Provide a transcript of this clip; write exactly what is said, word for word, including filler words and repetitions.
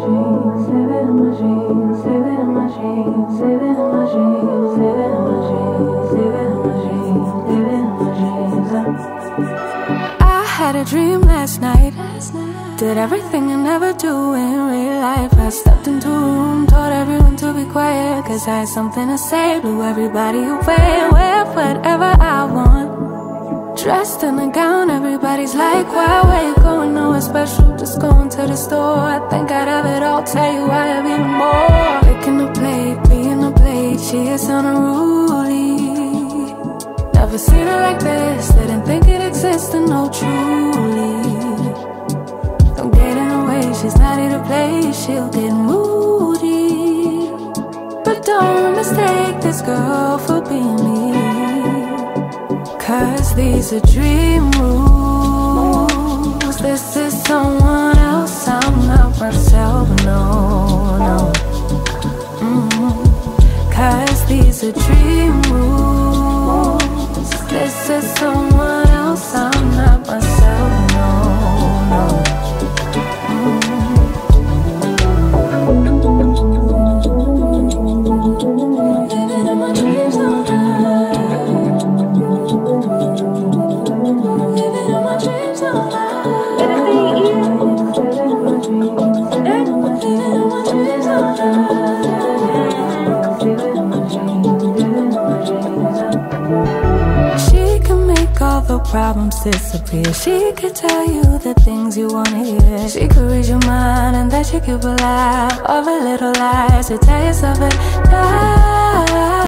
I had a dream last night. last night Did everything I never do in real life. I stepped into a room, told everyone to be quiet, cause I had something to say, blew everybody away. Wear whatever I want, dressed in a gown, everybody's like, why, where you going? Nowhere special, just going to the store. I think I'd have it all, tell you I have even more. Picking a plate, being a plate, she is unruly. Never seen her like this, didn't think it existed, no truly. Don't get in her way, she's not here to play, she'll get moody. But don't mistake this girl for being me, cause these are dream rules. This is someone else, I'm not myself, no, no. Mm-hmm. Cause these are dream rules. This is someone else, I'm not myself, no, no. Mm. Living in my dreams all night. Living in my dreams all night. Living in my dreams all night. Living in my dreams all night. Living in my dreams, living in my dreams. She can make all the problems disappear. She could tell you the things you wanna hear. She could read your mind and that you could believe all the little lies. You tell yourself and die.